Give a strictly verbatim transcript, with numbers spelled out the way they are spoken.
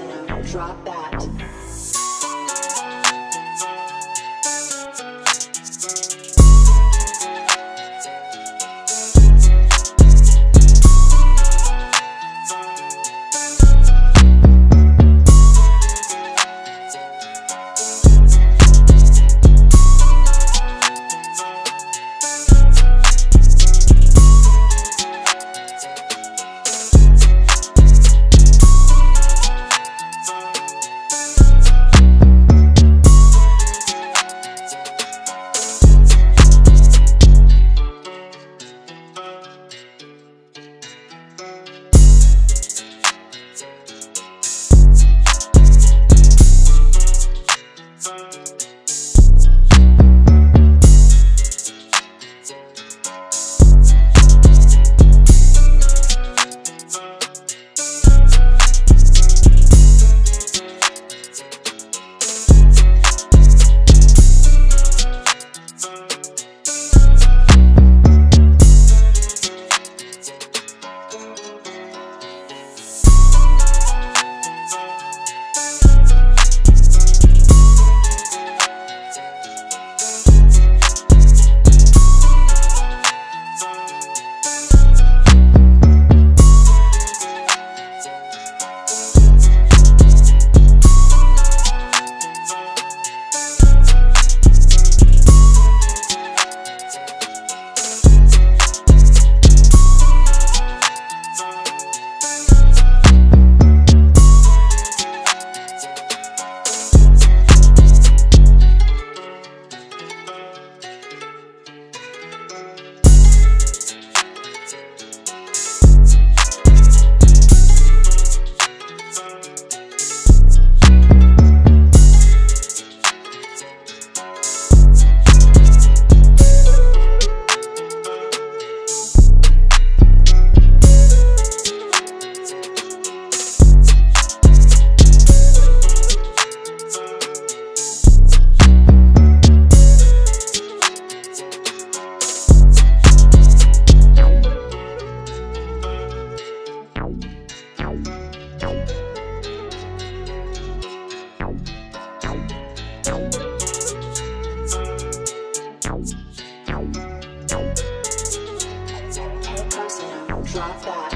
personal. Drop that. Drop that.